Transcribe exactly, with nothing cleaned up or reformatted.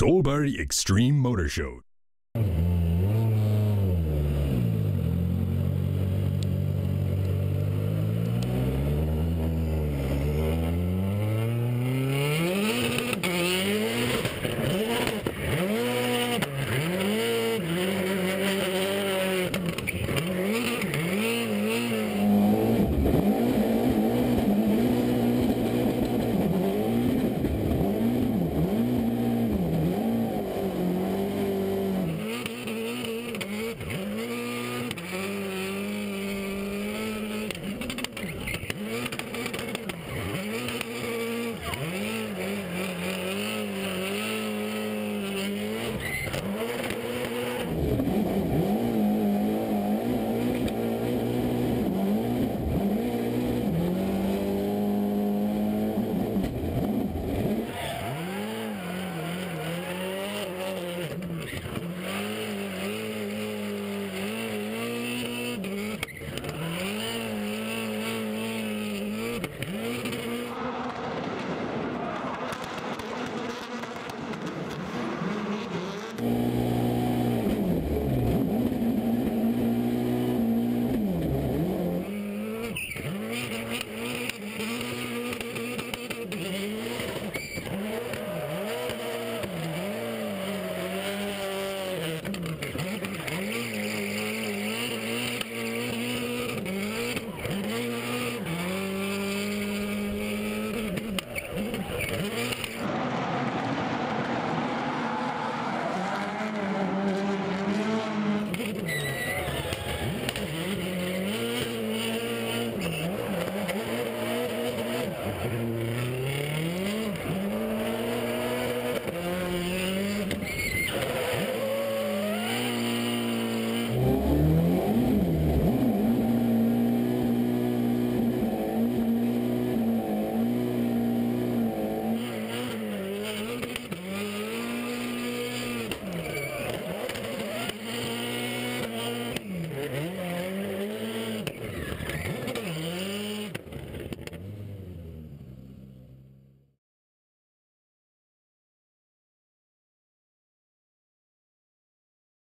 Solberg Extreme Motorshow.